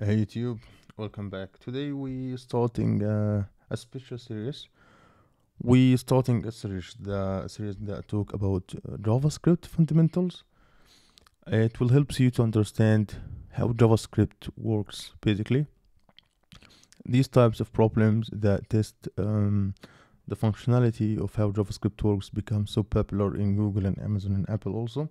Hey YouTube, welcome back. Today we starting a special series. We starting a series, the series that talk about JavaScript fundamentals. It will help you to understand how JavaScript works, basically. These types of problems that test the functionality of how JavaScript works become so popular in Google and Amazon and Apple also.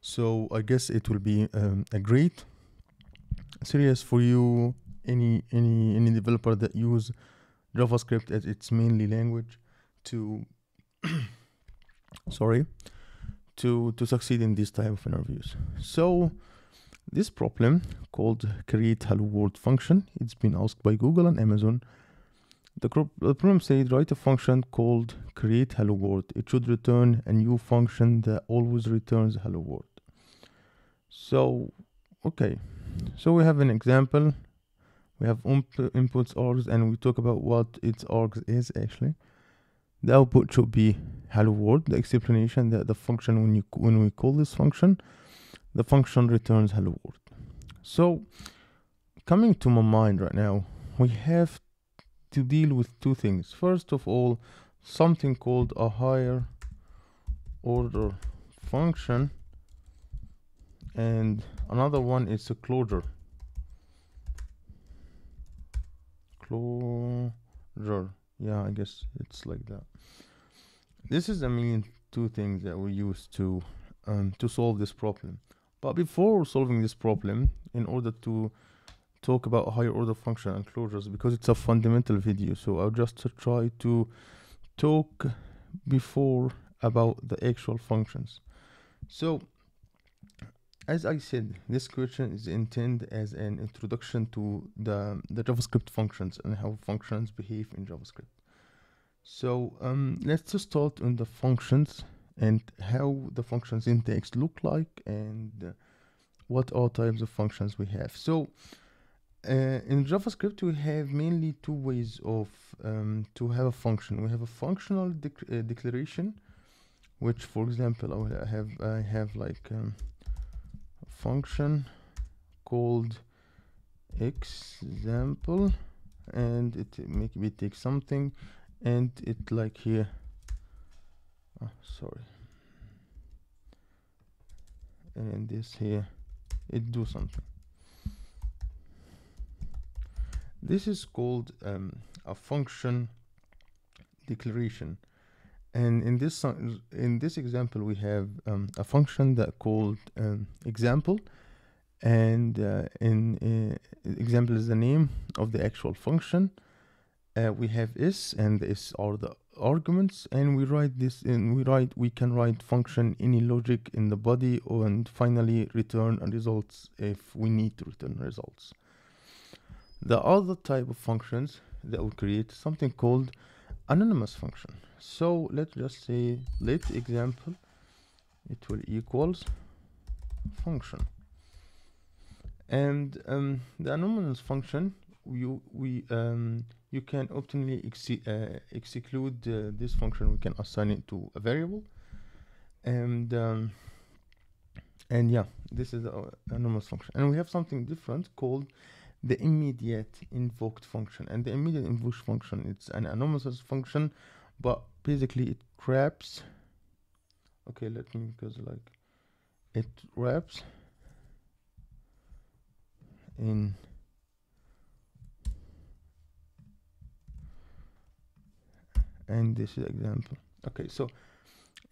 So I guess it will be a great series for you, any developer that use JavaScript as its mainly language to to succeed in this type of interviews. So this problem called create hello world function, it's been asked by Google and Amazon. The problem said write a function called create hello world. It should return a new function that always returns hello world. So okay, so we have an example. We have inputs args, and we talk about what its args is actually. The output should be hello world. The explanation that the function, when we call this function, the function returns hello world. So coming to my mind right now, we have to deal with two things. First of all, something called a higher order function, and another one is a closure. Yeah, I guess it's like that. This is, I mean, two things that we use to solve this problem. But before solving this problem, in order to talk about higher order function and closures, because it's a fundamental video, so I'll just try to talk before about the actual functions. So as I said, this question is intended as an introduction to the JavaScript functions and how functions behave in JavaScript. So let's just start on the functions and how the function syntax look like and what all types of functions we have. So in JavaScript, we have mainly two ways of to have a function. We have a functional declaration, which, for example, I have like function called example, and it maybe take something, and it like here, oh, sorry, and this here it do something. This is called a function declaration, and in this example we have a function that called example, and example is the name of the actual function. We have s, and s are the arguments, and we write this in, we can write function any logic in the body, and finally return results if we need to return results. The other type of functions that will create something called anonymous function. So let's just say let example it will equals function, and the anonymous function you can optionally exclude this function. We can assign it to a variable, and yeah, this is the anonymous function. And we have something different called the immediate invoked function, and the immediate invoked function, it's an anonymous function, but basically it wraps, okay, let me, because like it wraps in and this is example. Okay, so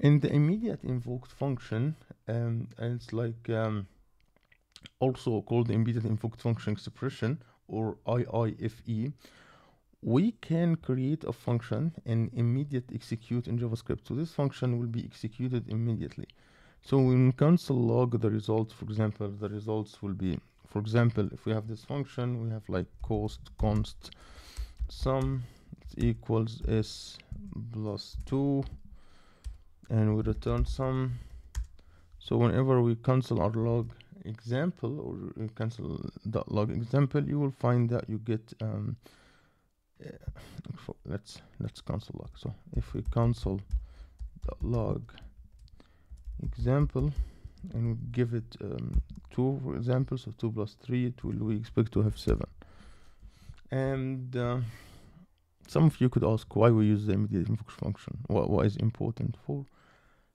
in the immediate invoked function, and it's like also called the immediate invoked function expression, or IIFE, we can create a function and immediate execute in JavaScript. So this function will be executed immediately. So when console log the results, for example, the results will be, for example, if we have this function, we have like const sum equals s plus 2, and we return sum. So whenever we cancel our log example, or cancel dot log example, you will find that you get let's cancel log. So if we cancel dot log example, and we give it 2, for example. So 2 plus 3, it will, we expect to have 7. And some of you could ask why we use the immediate invoke function. What is important for?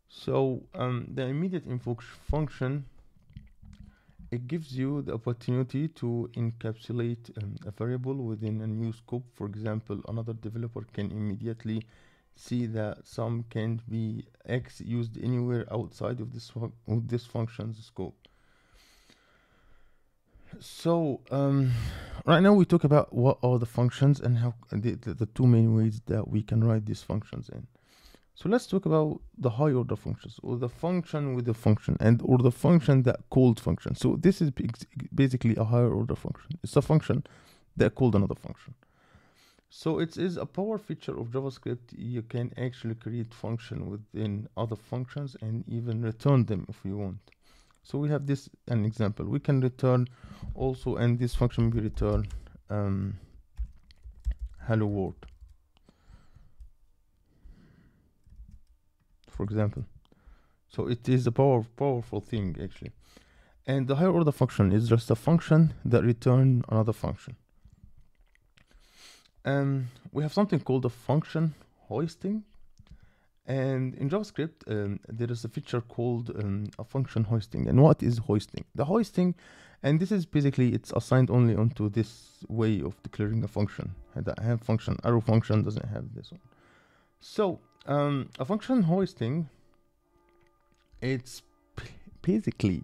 So the immediate invoke function, it gives you the opportunity to encapsulate a variable within a new scope. For example, another developer can immediately see that sum can't be X used anywhere outside of this function's scope. So right now we talk about what are the functions and how the two main ways that we can write these functions in. So let's talk about the high order functions, or the function with the function, and or the function that called function. So this is basically a higher order function. It's a function that called another function. So it is a power feature of JavaScript. You can actually create function within other functions and even return them if you want. So we have this an example. We can return also, and this function will return hello world, for example. So it is a powerful thing actually. And the higher order function is just a function that returns another function. We have something called a function hoisting, and in JavaScript there is a feature called a function hoisting. And what is hoisting? The hoisting, and this is basically, it's assigned only onto this way of declaring a function. That have function arrow function doesn't have this one. So a function hoisting, it's basically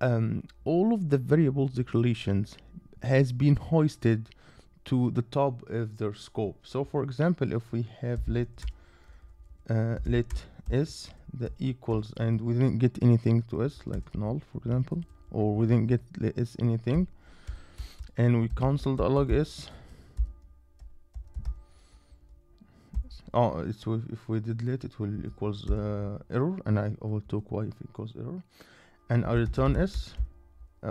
all of the variables declarations has been hoisted to the top of their scope. So for example, if we have let s that equals, and we didn't get anything to s, like null for example, or we didn't get let s anything, and we cancelled log s. Oh, it's if we did let, it will equals error, and I will talk why it equals error, and I return s,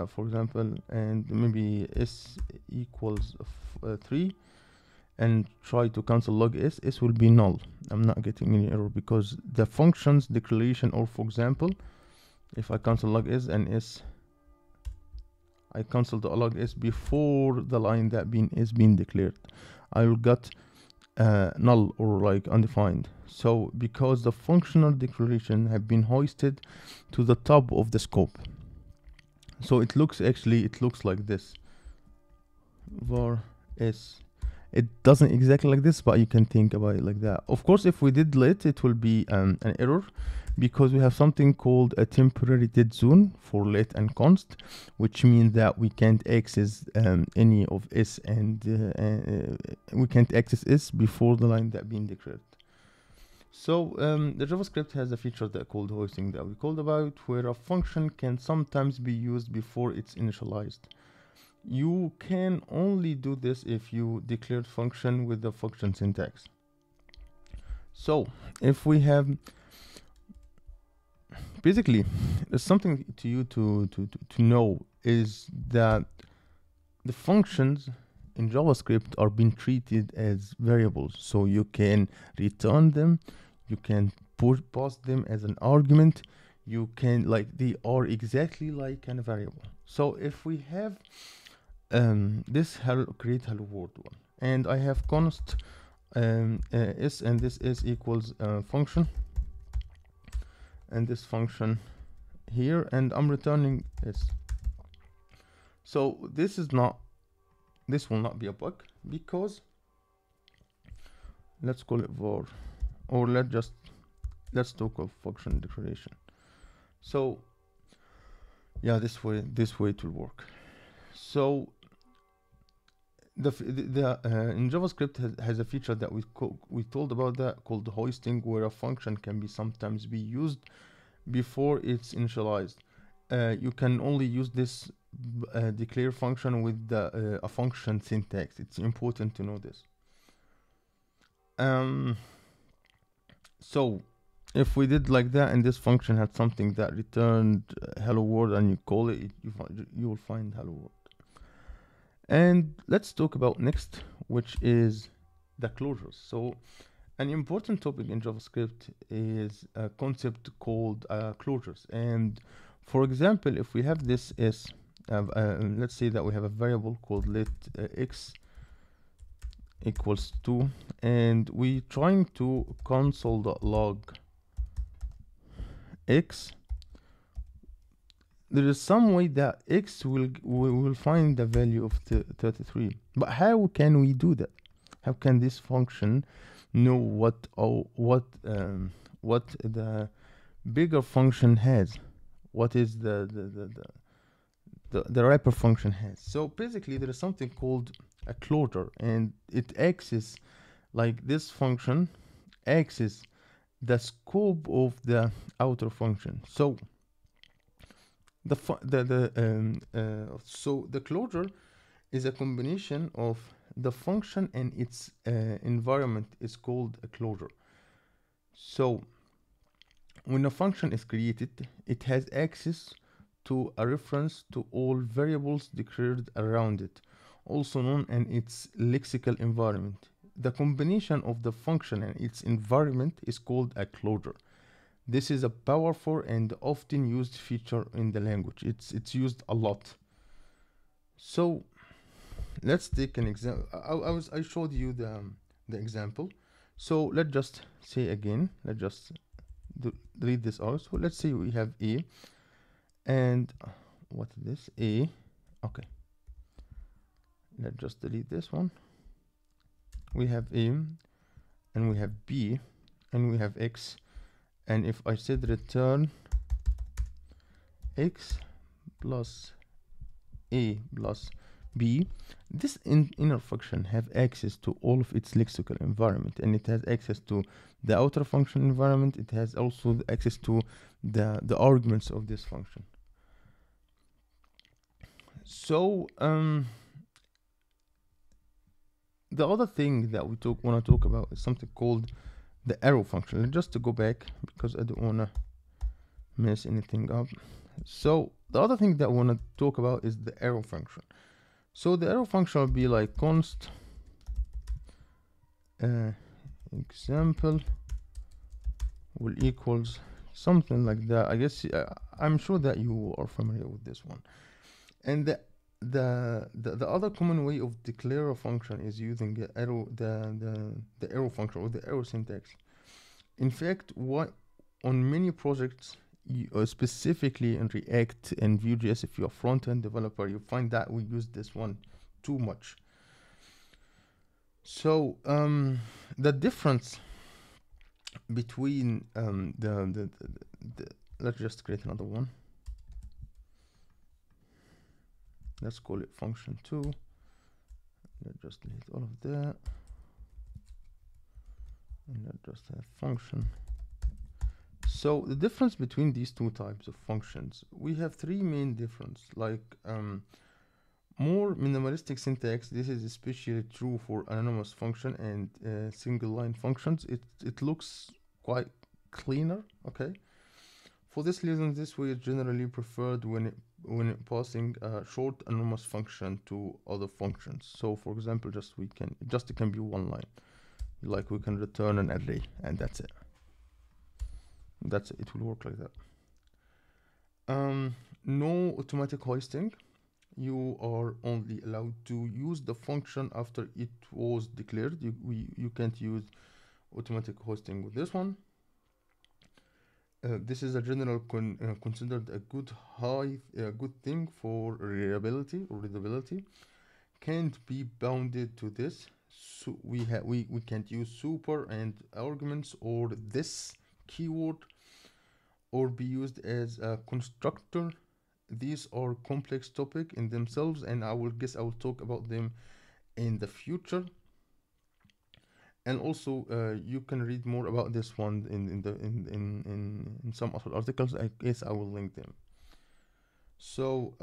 for example, and maybe s equals 3, and try to cancel log s. S will be null. I'm not getting any error because the function's declaration, or for example, if I cancel log s and s, I cancel the log s before the line that is being declared, I will get null, or like undefined. So because the functional declaration have been hoisted to the top of the scope, so it looks actually, it looks like this, var s. It doesn't exactly like this, but you can think about it like that. Of course, if we did let, it will be an error, because we have something called a temporary dead zone for let and const, which means that we can't access any of s, and we can't access s before the line that being declared. So the JavaScript has a feature that called hoisting that we called about, where a function can sometimes be used before it's initialized. You can only do this if you declared function with the function syntax. So if we have, basically, there's something to you to know, is that the functions in JavaScript are being treated as variables. So you can return them, you can pass them as an argument, you can, like, they are exactly like a variable. So if we have this hello, create hello world one, and I have const s, and this s equals function, and this function here, and I'm returning s. So this is not, this will not be a bug, because let's call it var, or let's talk of function declaration. So yeah, this way it will work. So in JavaScript has a feature that we told about that called hoisting, where a function can be sometimes be used before it's initialized. You can only use this declare function with the, a function syntax. It's important to know this. So if we did like that, and this function had something that returned hello world, and you call it, you will find hello world. And let's talk about next, which is the closures. So An important topic in JavaScript is a concept called closures. And for example, if we have this s, let's say that we have a variable called let x equals 2, and we're trying to console.log x. There is some way that x will find the value of 33, but how can we do that? How can this function know what the bigger function has, what is the wrapper function has? So basically there is something called a closure, and it accesses, like this function accesses the scope of the outer function. So the closure is a combination of the function and its environment is called a closure. So when a function is created, it has access to a reference to all variables declared around it, also known as its lexical environment. The combination of the function and its environment is called a closure. This is a powerful and often used feature in the language. It's used a lot. So let's take an example. I showed you the example. So let's just say again, let's just read this out. So let's say we have A and what is this? A, okay. Let's just delete this one. We have A and we have B and we have X. And if I said return X plus A plus B, this inner function have access to all of its lexical environment, and it has access to the outer function environment. It has also the access to the arguments of this function. So the other thing that we want to talk about is something called the arrow function. And just to go back, because I don't want to mess anything up. So the other thing that I want to talk about is the arrow function. So the arrow function will be like const example will equals something like that. I guess I'm sure that you are familiar with this one. And the other common way of declare a function is using the arrow the arrow function or the arrow syntax. In fact, what on many projects, specifically in React and Vue.js, if you're a front-end developer, you find that we use this one too much. So the difference between let's just create another one. Let's call it function 2. Let's just delete all of that. And let's just have function. So the difference between these two types of functions, we have three main differences, like more minimalistic syntax. This is especially true for anonymous function and single line functions. It looks quite cleaner, okay? For this reason, this way is generally preferred when passing a short anonymous function to other functions. So for example, it can be one line. Like we can return an array and that's it. That's it, will work like that. No automatic hoisting. You are only allowed to use the function after it was declared. You can't use automatic hoisting with this one. This is a general considered a good thing for reliability or readability. Can't be bounded to this. So we can't use super and arguments or this keyword or be used as a constructor. These are complex topics in themselves, and I will talk about them in the future. And also you can read more about this one in some other articles. I guess I will link them. So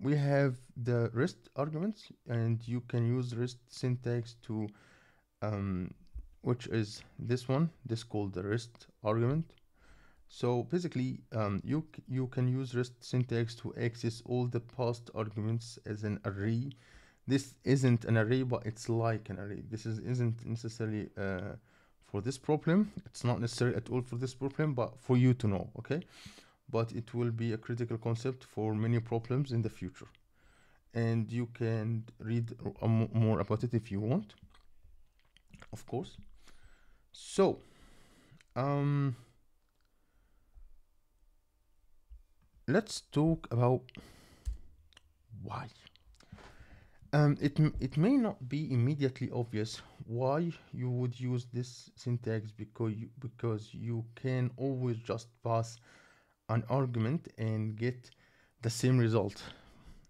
we have the REST arguments, and you can use REST syntax to which is this one, this called the REST argument. So basically you can use REST syntax to access all the past arguments as an array. This isn't an array, but it's like an array. This isn't necessarily for this problem. It's not necessary at all for this problem, but for you to know, okay? But it will be a critical concept for many problems in the future. And you can read more about it if you want, of course. So, let's talk about why. It may not be immediately obvious why you would use this syntax, because you can always just pass an argument and get the same result.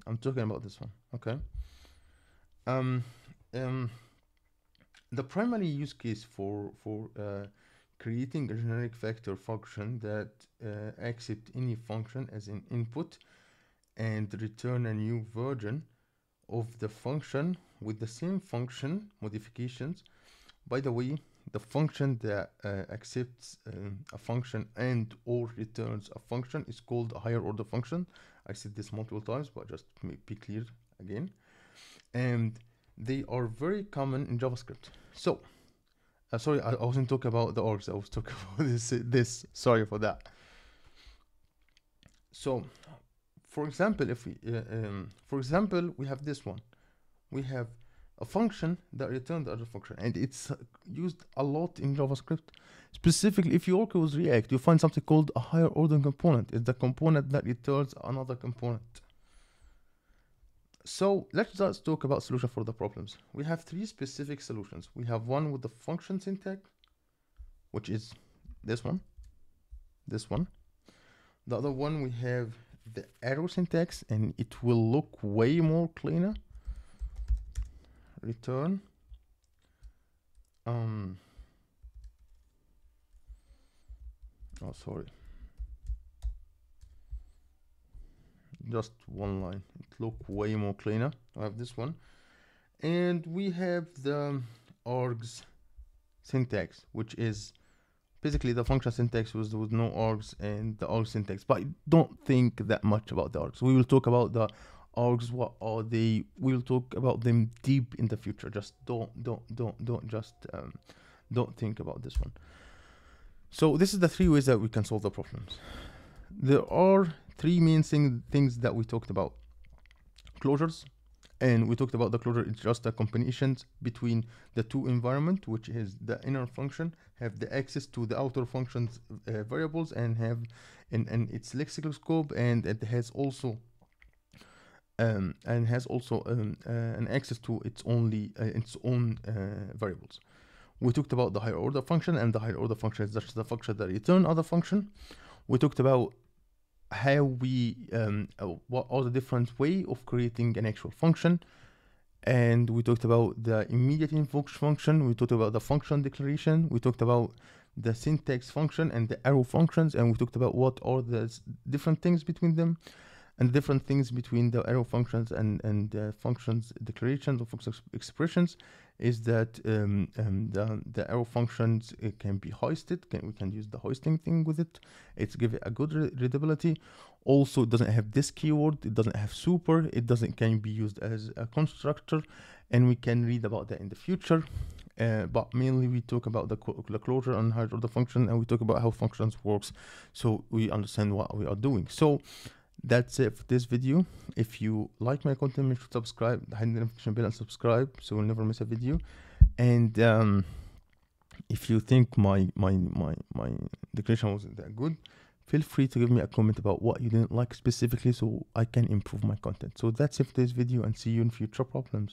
I'm talking about this one, okay? The primary use case for creating a generic vector function that accepts any function as an input and return a new version of the function with the same function modifications. By the way, the function that accepts a function and or returns a function is called a higher order function. I said this multiple times, but just be clear again. And they are very common in JavaScript. So, sorry, I wasn't talking about the orgs. I was talking about this. Sorry for that. So, for example, if we, we have this one. We have a function that returned another function, and it's used a lot in JavaScript. Specifically, if you work with React, you find something called a higher order component. It's the component that returns another component. So let's just talk about solution for the problems. We have three specific solutions. We have one with the function syntax, which is this one. The other one, we have the arrow syntax, and it will look way more cleaner. Return just one line. It look way more cleaner. I have this one, and we have the args syntax, which is basically the function syntax with no args, and the args syntax. But I don't think that much about the args. We will talk about the args, what are they? We'll talk about them deep in the future. Just don't think about this one. So this is the three ways that we can solve the problems. There are three main things that we talked about. Closures, and we talked about the closure. It's just a combination between the two environment, which is the inner function have the access to the outer functions variables and have in its lexical scope, and it has also an access to its own variables. We talked about the higher order function, and the higher order function is just the function that return other function. We talked about how we what are the different way of creating an actual function, and we talked about the immediate invoke function. We talked about the function declaration. We talked about the syntax function and the arrow functions, and we talked about what are the different things between them. And different things between the arrow functions and functions declarations or functions expressions is that the arrow functions can be hoisted. We can use the hoisting thing with it. It's give it a good readability. Also, it doesn't have this keyword. It doesn't have super. It can be used as a constructor, and we can read about that in the future. But mainly we talk about the closure and higher order function, and we talk about how functions works, so we understand what we are doing. So that's it for this video. If you like my content, make sure to subscribe, hit the notification bell and subscribe, so you'll never miss a video. And if you think my declaration wasn't that good, feel free to give me a comment about what you didn't like specifically, so I can improve my content. So that's it for this video, and see you in future problems.